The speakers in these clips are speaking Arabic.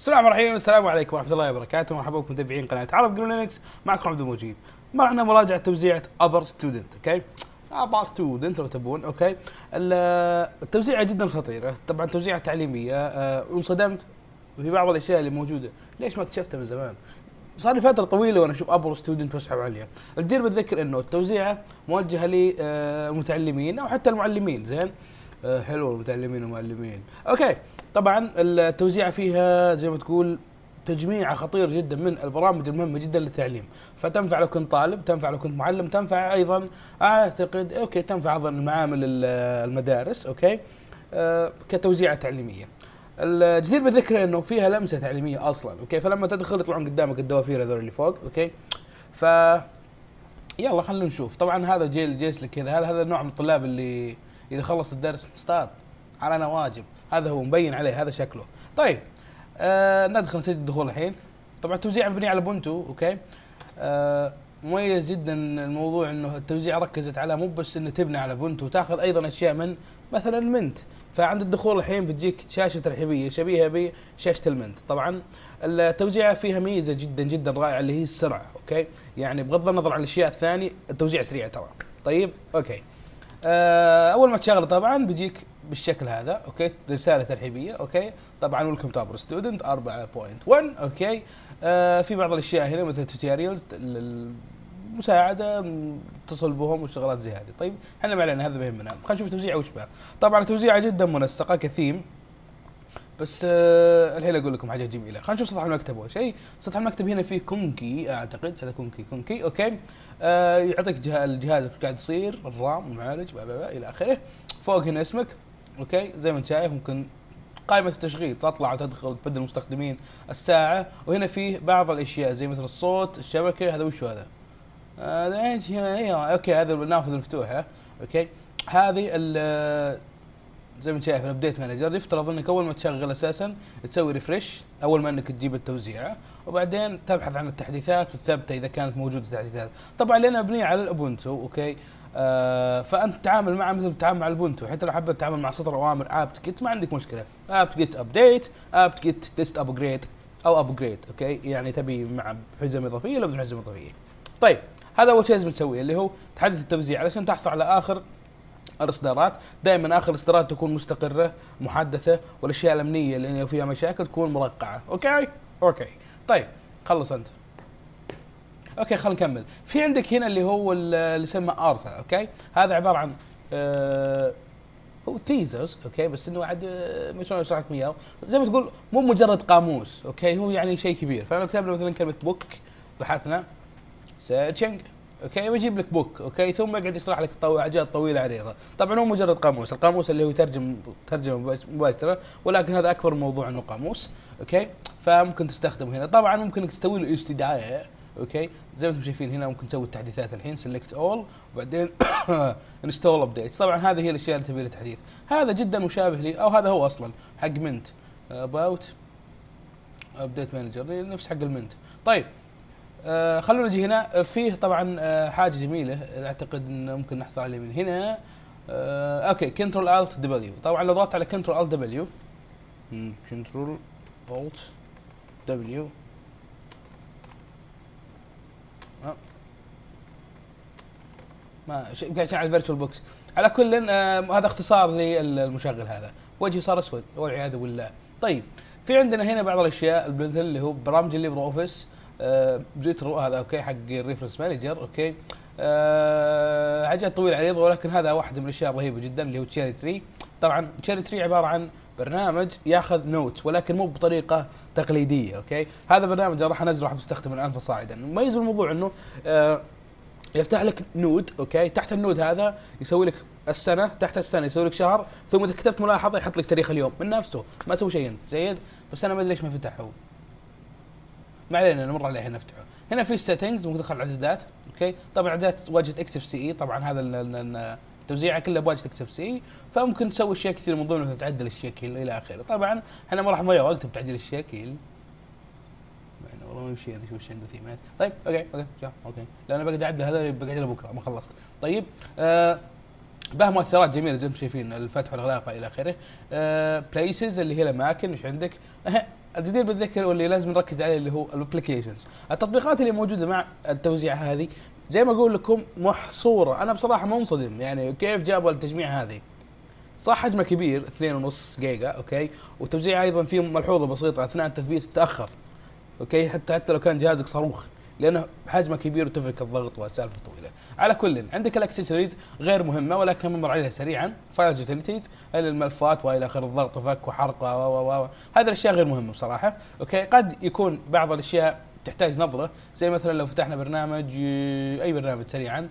السلام عليكم ورحمه الله وبركاته، مرحبا بكم متابعين قناه عرب جنو لينكس، معكم عبد المجيد. معنا مراجعه توزيعه اوبر ستودنت، اوكي؟ اوبر ستودنت لو تبون، اوكي؟ التوزيعه جدا خطيره، طبعا توزيعه تعليميه، انصدمت في بعض الاشياء اللي موجوده، ليش ما اكتشفتها من زمان؟ صار لي فتره طويله وانا اشوف اوبر ستودنت واسحب عليها، الدير بالذكر انه التوزيعه موجهه للمتعلمين او حتى المعلمين، زين؟ حلو المتعلمين والمعلمين، اوكي. طبعا التوزيعه فيها زي ما تقول تجميعه خطير جدا من البرامج المهمه جدا للتعليم، فتنفع لو كنت طالب، تنفع لو كنت معلم، تنفع ايضا اعتقد اوكي تنفع اظن معامل المدارس، اوكي كتوزيعه تعليميه. الجدير بالذكر انه فيها لمسه تعليميه اصلا، اوكي فلما تدخل يطلعون قدامك الدوافير هذول اللي فوق، اوكي ف يلا خلينا نشوف. طبعا هذا جيل جيش لك كذا، هذا النوع من الطلاب اللي اذا خلص الدرس استاذ علينا واجب، هذا هو مبين عليه هذا شكله. طيب ندخل نسجل الدخول الحين. طبعا التوزيع مبني على بونتو، اوكي مميز جدا الموضوع انه التوزيع ركزت على مو بس انه تبني على بونتو، تاخذ ايضا اشياء من مثلا المنت. فعند الدخول الحين بتجيك شاشه ترحيبيه شبيهه بشاشه المنت. طبعا التوزيعه فيها ميزه جدا جدا رائعه اللي هي السرعه، اوكي يعني بغض النظر عن الاشياء الثانيه التوزيع سريع ترى. طيب اوكي اول ما تشغله طبعا بيجيك بالشكل هذا، اوكي رساله ترحيبيه، اوكي طبعا ويلكم تو اوبر ستودنت 4.1، اوكي في بعض الاشياء هنا مثل توتوريالز المساعده اتصل بهم والشغلات زي هذه. طيب احنا ما علينا هذا ما يهمنا، خلينا نشوف توزيعه وش بها. طبعا توزيعه جدا منسقه كثيم، بس الحين اقول لكم حاجه جميله. خلينا نشوف سطح المكتب اول شيء. سطح المكتب هنا فيه كونكي، اعتقد هذا كونكي اوكي يعطيك الجهاز اللي قاعد يصير، الرام والمعالج الى اخره. فوق هنا اسمك، اوكي زي ما انت شايف ممكن قائمه التشغيل تطلع وتدخل تبدل المستخدمين، الساعه، وهنا فيه بعض الاشياء زي مثل الصوت، الشبكه، هذا وشو هذا؟ هذا ايش هنا؟ ايوه اوكي هذا النافذه المفتوحه، اوكي هذه زي ما انت شايف الابديت مانجر. يفترض انك اول ما تشغل اساسا تسوي ريفرش اول ما انك تجيب التوزيعه، وبعدين تبحث عن التحديثات وتثبتها اذا كانت موجوده تحديثات. طبعا لنا مبنيه على الابونتو، اوكي فانت تتعامل معه مثل ما تتعامل مع البونتو، حتى لو حبيت تتعامل مع سطر اوامر ابت جيت ما عندك مشكله، ابت جيت ابديت، ابت جيت تست ابجريد او ابجريد، اوكي يعني تبي مع حزم اضافيه ولا بدون حزم اضافيه. طيب هذا اول شيء لازم تسويه اللي هو تحدث التوزيع علشان تحصل على اخر الاصدارات. دائما اخر الاصدارات تكون مستقره محدثه، والاشياء الامنيه اللي فيها مشاكل تكون مرقعه، اوكي طيب خلص انت. اوكي خلينا نكمل. في عندك هنا اللي هو اللي يسمى آرثا، اوكي هذا عباره عن هو ثيزرز، اوكي بس انه عاد ما شلون اشرح لكم اياه، زي ما تقول مو مجرد قاموس، اوكي هو يعني شيء كبير. فلو كتبنا مثلا كلمه بوك، بحثنا سيرشنج، اوكي ويجيب لك بوك، اوكي ثم يقعد يشرح لك حاجات طويله عريضه. طبعا هو مجرد قاموس، القاموس اللي هو ترجمه مباشره، ولكن هذا اكبر موضوع انه قاموس، اوكي فممكن تستخدمه هنا. طبعا ممكن تسوي له استدعاء، اوكي زي ما انتم شايفين هنا ممكن تسوي التحديثات الحين سيلكت اول وبعدين انستول ابديت. طبعا هذه هي الاشياء اللي تبي لها تحديث. هذا جدا مشابه لي او هذا هو اصلا حق منت اباوت ابديت مانجر نفس حق المنت. طيب خلونا نجي هنا. فيه طبعا حاجه جميله اعتقد انه ممكن نحصل عليه من هنا، اوكي كنترول الت دبليو. طبعا لو ضغطت على كنترول الت دبليو ما قاعد على الفيرتشوال بوكس. على كل هذا اختصار للمشغل هذا، وجهي صار اسود والعياذ بالله. طيب في عندنا هنا بعض الاشياء مثل اللي هو برامج الليبر أوفيس جيت هذا، اوكي حق الريفرنس مانجر، اوكي حاجات طويله عريضه، ولكن هذا واحد من الاشياء الرهيبه جدا اللي هو تشيري تري. طبعا تشيري تري عباره عن برنامج ياخذ نوت ولكن مو بطريقه تقليديه، اوكي هذا برنامج راح انزله، راح بستخدمه الان فصاعدا. مميز بالموضوع انه يفتح لك نود، اوكي تحت النود هذا يسوي لك السنه، تحت السنه يسوي لك شهر، ثم اذا كتبت ملاحظه يحط لك تاريخ اليوم من نفسه، ما تسوي شيء انت زيد. بس انا ما ادري ليش ما فتحه، ما علينا نمر عليه نفتحه. هنا في سيتنجز ممكن تدخل الاعدادات، اوكي طبعا الاعدادات واجهه اكس اف سي، طبعا هذا التوزيعه كلها بواجهه اكس اف سي، فممكن تسوي اشياء كثير من ضمنها تعدل الشكل الى اخره. طبعا احنا ما راح نضيع وقت بتعديل الشكل، والله شيء انا اشوف عنده ثيمات. طيب اوكي لان انا بقعد اعدل هذا بقعد له بكره ما خلصت. طيب به مؤثرات جميله زي ما انتم شايفين الفتح والاغلاق الى اخره. بليسز اللي هي الاماكن، ايش عندك؟ الجدير بالذكر واللي لازم نركز عليه اللي هو الابلكيشنز، التطبيقات اللي موجوده مع التوزيع هذه زي ما اقول لكم محصوره. انا بصراحه منصدم يعني كيف جابوا التجميع هذه، صح حجمه كبير 2.5 جيجا اوكي، وتوزيعها ايضا فيه ملحوظه بسيطه اثناء التثبيت تاخر اوكي، حتى لو كان جهازك صاروخ لانه حجمه كبير وتفك الضغط والسالفه طويله. على كل عندك الاكسسوارز غير مهمه ولكن نمر عليها سريعا، فايلز يوتيليتيز الملفات والى اخر الضغط وفك وحرقه و هذه الاشياء غير مهمه بصراحه اوكي. قد يكون بعض الاشياء تحتاج نظره زي مثلا لو فتحنا برنامج اي برنامج سريعا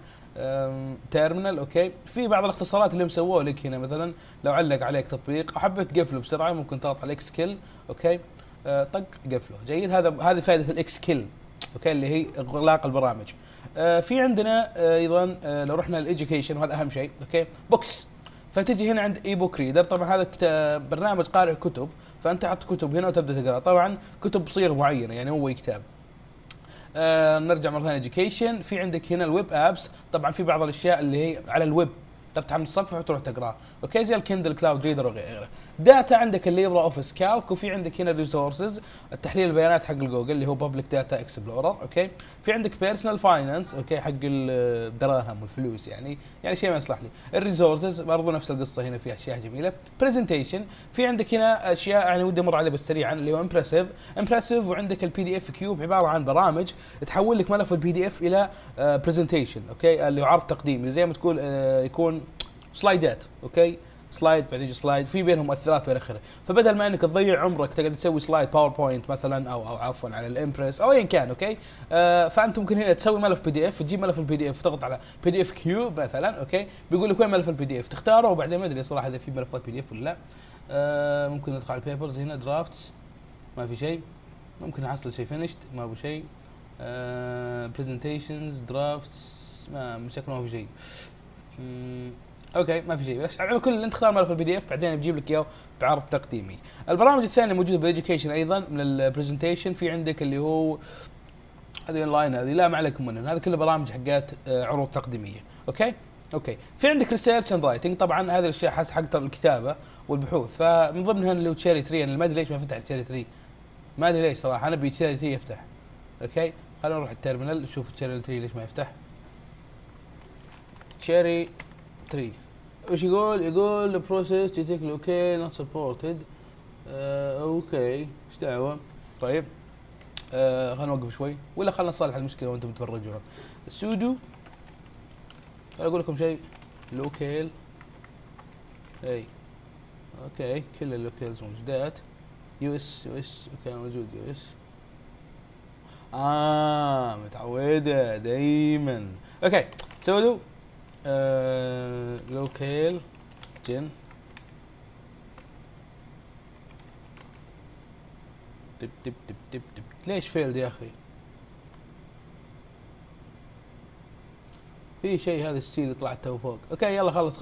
تيرمينال اوكي، في بعض الاختصارات اللي مسووها لك هنا مثلا لو علق عليك تطبيق او حبيت تقفله بسرعه ممكن تضغط على الاكس كيل اوكي طق قفله جيد. هذه فائده الاكس كيل اوكي اللي هي اغلاق البرامج. في عندنا ايضا لو رحنا للإديوكيشن وهذا اهم شيء اوكي بوكس، فتجي هنا عند اي بوك ريدر، طبعا هذا برنامج قارئ كتب، فانت حط كتب هنا وتبدا تقرا، طبعا كتب بصيغ معينه يعني هو كتاب. نرجع مره ثانيه إديوكيشن، في عندك هنا الويب ابس، طبعا في بعض الاشياء اللي هي على الويب تفتح من الصفحه وتروح تقراها اوكي زي الكندل كلاود ريدر وغيره. داتا عندك الليبر اوفيس كالك، وفي عندك هنا ريسورسز التحليل البيانات حق الجوجل اللي هو بابليك داتا اكسبلورر اوكي، في عندك بيرسونال فاينانس اوكي حق الدراهم والفلوس يعني شيء ما يصلح لي. الريسورسز برضو نفس القصه هنا في اشياء جميله. برزنتيشن، في عندك هنا اشياء يعني ودي امر عليه بس سريعا اللي هو امبرسيف، وعندك البي دي اف كيوب عباره عن برامج تحول لك ملف البي دي اف الى برزنتيشن اوكي اللي هو عرض تقديمي زي ما تقول يكون سلايدات اوكي، سلايد بعدين يجي سلايد في بينهم مؤثرات والى اخره، فبدل ما انك تضيع عمرك تقعد تسوي سلايد باوربوينت مثلا او عفوا على الامبرس او ايا كان اوكي، فانت ممكن هنا تسوي ملف بي دي اف، تجيب ملف البي دي اف تضغط على بي دي اف كيو مثلا اوكي، بيقول لك وين ملف البي دي اف تختاره، وبعدين ما ادري صراحه اذا في ملفات بي دي اف ولا لا. ممكن ندخل على البيبرز هنا درافتس ما في شيء، ممكن نحصل شيء فينيشد ما ابو شيء، برزنتيشنز درافتس ما شكله ما في شيء اوكي ما في شيء، بس على كل انت تختار ملف البي دي اف بعدين بجيب لك اياه بعرض تقديمي. البرامج الثانيه موجوده بالإديوكيشن ايضا من البرزنتيشن، في عندك اللي هو هذه اونلاين هذه لا ما عليكم منها، هذه كلها برامج حقات عروض تقديميه اوكي. في عندك ريسيرش اند رايتنج، طبعا هذه الاشياء حس حق الكتابه والبحوث، فمن ضمنها اللي هو تشيري تري. انا ما ادري ليش ما فتح تشيري تري، ما ادري ليش صراحه، انا ابي تشيري تري يفتح اوكي. خلينا نروح التيرمينال نشوف تشيري تري ليش ما يفتح. تشيري تري وش يقول؟ يقول process to take اوكي not supported اوكي ايش دعوه. طيب خلينا نوقف شوي ولا خلينا نصلح المشكله وانتم تتفرجون. السودو انا اقول لكم شيء لوكيل اي اوكي كل اللوكيلز موجودات. يو اس اوكي موجود يو اس متعوده دايما اوكي. سودو لوكيل جن دب دب دب دب دب. ليش فيلد يا اخي؟ في شيء هذا السي اللي طلعت تو فوق اوكي. يلا خلص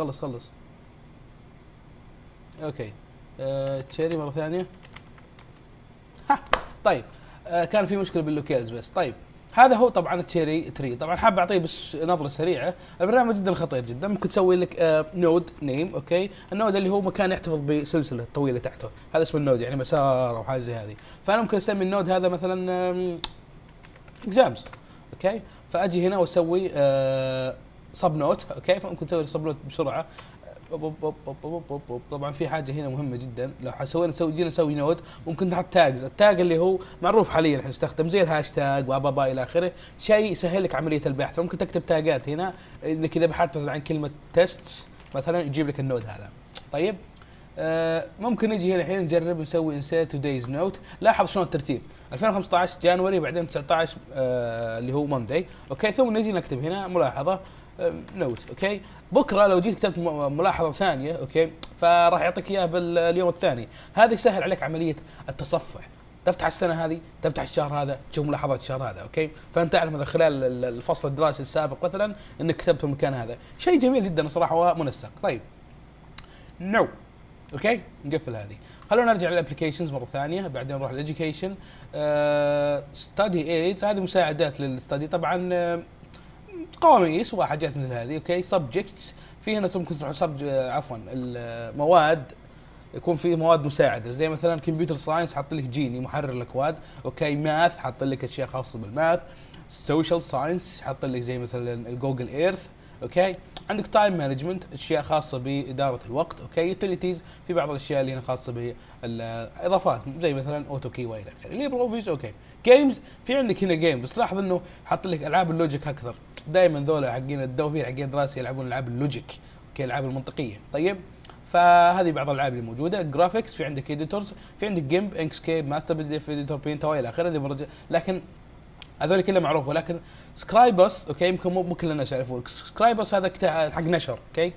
اوكي. تشيري مره ثانيه ها. طيب كان في مشكله باللوكيلز بس. طيب هذا هو طبعا تشيري تري. طبعا حاب اعطيه بس نظره سريعه. البرنامج جدا خطير جدا، ممكن تسوي لك نود نيم اوكي، النود اللي هو مكان يحتفظ بسلسله طويله تحته، هذا اسم النود يعني مسار او حاجه زي هذه، فانا ممكن اسمي النود هذا مثلا اكزامز اوكي، فاجي هنا واسوي سب نوت اوكي، فممكن تسوي سب نوت بسرعه. طبعا في حاجه هنا مهمه جدا، لو حسوينا جينا نسوي نود ممكن نحط تاجز، التاج اللي هو معروف حاليا احنا نستخدم زي الهاشتاج وابابا الى اخره، شيء يسهل لك عمليه البحث، ممكن تكتب تاجات هنا انك اذا بحثت عن كلمه تيستس مثلا يجيب لك النود هذا. طيب ممكن نجي هنا الحين نجرب نسوي انسيت تودايز نوت. لاحظ شلون الترتيب 2015 جانوري بعدين 19 اللي هو مونداي اوكي، ثم نجي نكتب هنا ملاحظه نوت اوكي. بكره لو جيت كتبت ملاحظه ثانيه اوكي فراح يعطيك اياها باليوم الثاني، هذا يسهل عليك عمليه التصفح، تفتح السنه هذه تفتح الشهر هذا تشوف ملاحظات الشهر هذا اوكي، فانت تعرف من خلال الفصل الدراسي السابق مثلا انك كتبت في المكان هذا، شيء جميل جدا صراحه ومنسق. طيب نو اوكي نقفل هذه، خلونا نرجع للابلكيشنز مره ثانيه بعدين نروح للإديوكيشن. ستادي ايدز هذه مساعدات للستادي، طبعا قواميس وحاجات مثل هذه اوكي. سبجكتس في هنا ممكن تروح عفوا المواد يكون في مواد مساعده زي مثلا كمبيوتر ساينس حاط لك جيني محرر الاكواد، اوكي، ماث حاط لك اشياء خاصه بالماث، سوشيال ساينس حاط لك زي مثلا جوجل ايرث، اوكي، عندك تايم مانجمنت اشياء خاصه باداره الوقت، اوكي، يوتيليتيز في بعض الاشياء اللي هنا خاصه بالاضافات زي مثلا اوتو كي والى اخره، ليبر اوفيس، اوكي، جيمز في عندك هنا جيم، بس لاحظ انه حاط لك العاب اللوجيك اكثر، دائما ذولا حقين الدوافير حقين دراسي يلعبون العاب اللوجيك، اوكي، العاب المنطقيه، طيب فهذه بعض الالعاب اللي موجوده، جرافيكس في عندك اديتورز، في عندك جيمب، انكسكيب، ماستر دي في دي، بينتو الى اخره، لكن هذول كلها معروفه، لكن سكرايبس اوكي يمكن مو كلنا يعرفون، سكرايبس هذا حق نشر، اوكي،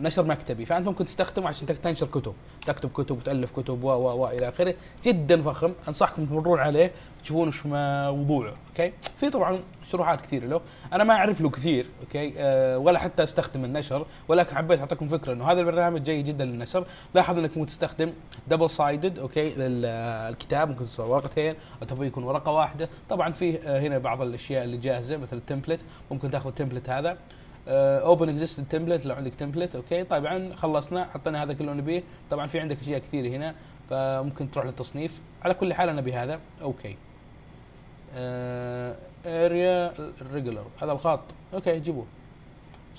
نشر مكتبي، فانت ممكن تستخدمه عشان تنشر كتب، تكتب كتب وتالف كتب و الى اخره، جدا فخم، انصحكم تمرون عليه تشوفون وش موضوعه، اوكي؟ في طبعا شروحات كثيره له، انا ما اعرف له كثير، اوكي؟ ولا حتى استخدم النشر، ولكن حبيت اعطيكم فكره انه هذا البرنامج جيد جدا للنشر، لاحظ انك ممكن تستخدم دبل سايدد، اوكي؟ الكتاب ممكن تصير ورقتين، او تبغى يكون ورقه واحده، طبعا فيه هنا بعض الاشياء اللي جاهزه مثل التمبلت، ممكن تاخذ التمبلت هذا. اوبن اكزيستنت تمبلت لو عندك تمبلت، اوكي، طبعا خلصنا حطينا هذا كله نبيه، طبعا في عندك اشياء كثيره هنا فممكن تروح للتصنيف، على كل حال انا بهذا، اوكي. اريا ريجولر هذا الخط، اوكي، جيبوه.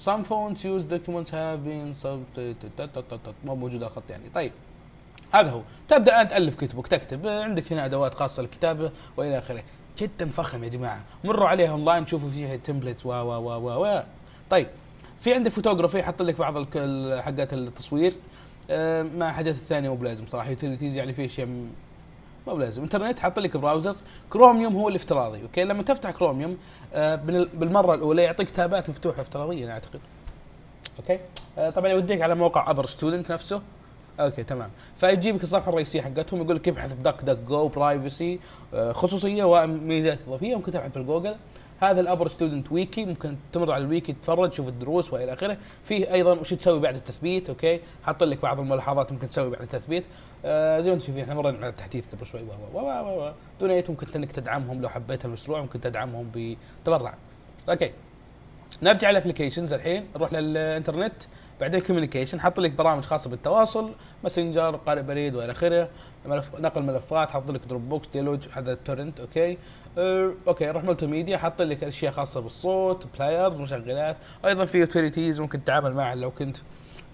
some fonts used documents have been subtitled، مو موجود الخط يعني، طيب هذا هو، تبدا انت تالف كتبك، تكتب، عندك هنا ادوات خاصه للكتابه والى اخره، جدا فخم يا جماعه، مروا عليها اونلاين شوفوا فيها تمبلت و و و و طيب في عندك فوتوغرافي حط لك بعض حقات التصوير، مع حاجات الثانيه مو بلازم صراحه، يوتيليتيز يعني في اشياء مو بلازم، انترنت حط لك براوزرز، كروميوم هو الافتراضي، اوكي، لما تفتح كروميوم بالمره الاولى يعطيك تابات مفتوحه افتراضيه اعتقد، اوكي، طبعا يوديك على موقع اوبر ستودنت نفسه، اوكي، تمام، فيجيبك الصفحه الرئيسيه حقتهم، يقول لك ابحث بدك جو برايفسي، خصوصيه وميزات اضافيه، ممكن تبحث بالجوجل، هذا الابر ستودنت ويكي، ممكن تمر على الويكي تتفرج تشوف الدروس والى اخره، فيه ايضا وش تسوي بعد التثبيت، اوكي، حاط لك بعض الملاحظات ممكن تسوي بعد التثبيت، زي ما انتم شايفين احنا مرينا على التحديث قبل شوي، دونيت ممكن انك تدعمهم لو حبيت المشروع، ممكن تدعمهم بتبرع، اوكي. نرجع للابلكيشنز الحين، نروح للانترنت، بعدين كوميونيكيشن حط لك برامج خاصه بالتواصل، ماسنجر، قارئ بريد والى اخره، نقل ملفات، حط لك دروب بوكس، ديلوج هذا التورنت، اوكي، اوكي، روح ملتي ميديا حط لك اشياء خاصه بالصوت، بلايرز، مشغلات، ايضا في يوتيليتيز ممكن تتعامل معها لو كنت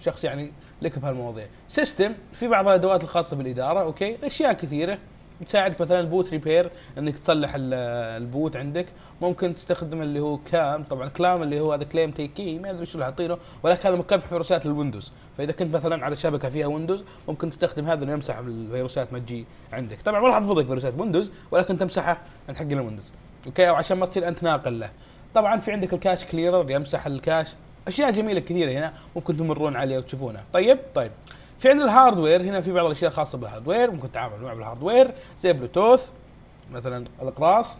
شخص يعني لك بهالمواضيع، سيستم في بعض الادوات الخاصه بالاداره، اوكي، اشياء كثيره تساعدك، مثلا بوت ريبير انك تصلح البوت عندك، ممكن تستخدم اللي هو كام، طبعا كلام اللي هو هذا كليم تيكي، ما ادري شو اللي حاطينه، ولكن هذا مكافح فيروسات للويندوز، فاذا كنت مثلا على شبكه فيها ويندوز ممكن تستخدم هذا انه يمسح الفيروسات ما تجي عندك، طبعا ما راح تضبط فيروسات ويندوز ولكن تمسحها عند حق الويندوز، اوكي، او عشان ما تصير انت ناقل له، طبعا في عندك الكاش كليرر يمسح الكاش، اشياء جميله كثيره هنا ممكن تمرون عليها وتشوفونها، طيب. في عندنا الهاردوير، هنا في بعض الاشياء الخاصه بالهاردوير، ممكن تتعامل مع الهاردوير زي بلوتوث مثلا، الاقراص،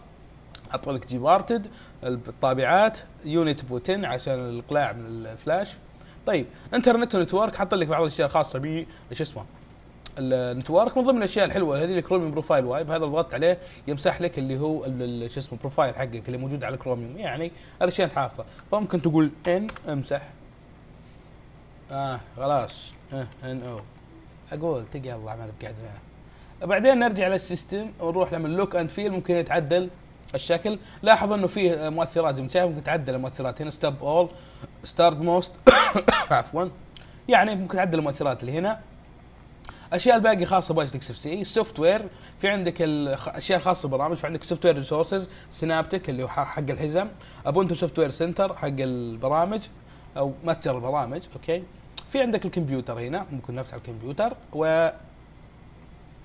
حط لك جي بارتد، الطابعات، يونت بوتين عشان القلاع من الفلاش، طيب انترنت ونتورك حط لك بعض الاشياء الخاصه ب النتورك، من ضمن الاشياء الحلوه هذه كروميوم بروفايل وايب، هذا ضغطت عليه يمسح لك اللي هو بروفايل حقك اللي موجود على كروميوم، يعني الاشياء انت حافظها، فممكن تقول ان امسح خلاص ان او اقول تقي الله ما بقعد معه. بعدين نرجع للسيستم ونروح لللوك اند فيل، ممكن يتعدل الشكل، لاحظ انه فيه مؤثرات زي ما شايف، ممكن تعدل المؤثرات هنا، ستوب اول، ستارت موست عفوا، يعني ممكن تعدل المؤثرات اللي هنا. اشياء الباقي خاصه باجت اكس اف سي، السوفت وير في عندك الاشياء الخاصه بالبرامج، في عندك سوفت وير ريسورسز، سنابتك اللي هو حق الحزم، ابونتو سوفت وير سنتر حق البرامج او متجر البرامج، اوكي، في عندك الكمبيوتر هنا، ممكن نفتح الكمبيوتر و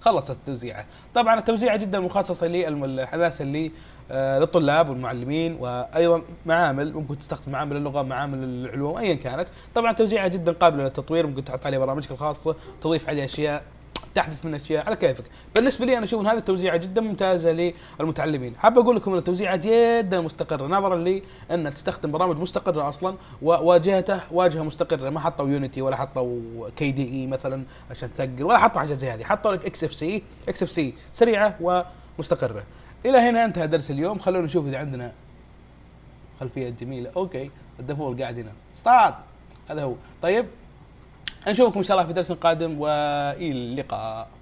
خلصت التوزيعه، طبعا التوزيعه جدا مخصصه للناس اللي للطلاب والمعلمين، وايضا معامل، ممكن تستخدم معامل اللغه، معامل العلوم، ايا كانت، طبعا التوزيعه جدا قابله للتطوير، ممكن تحط عليه برامجك الخاصه، تضيف عليه اشياء، تحذف من اشياء، على كيفك. بالنسبه لي انا اشوف ان هذه التوزيعه جدا ممتازه للمتعلمين، حاب اقول لكم ان التوزيعه جدا مستقره، نظرا لي ان تستخدم برامج مستقره اصلا، وواجهته واجهه مستقره، ما حطوا يونيتي ولا حطوا كي دي اي مثلا عشان تثقل، ولا حطوا حاجات زي هذه، حطوا لك اكس اف سي سريعه ومستقره. الى هنا انتهى درس اليوم، خلونا نشوف اذا عندنا خلفيه جميله، اوكي، الدفور قاعد هنا، ستارت، هذا هو، طيب نشوفكم ان شاء الله في درس قادم والى اللقاء.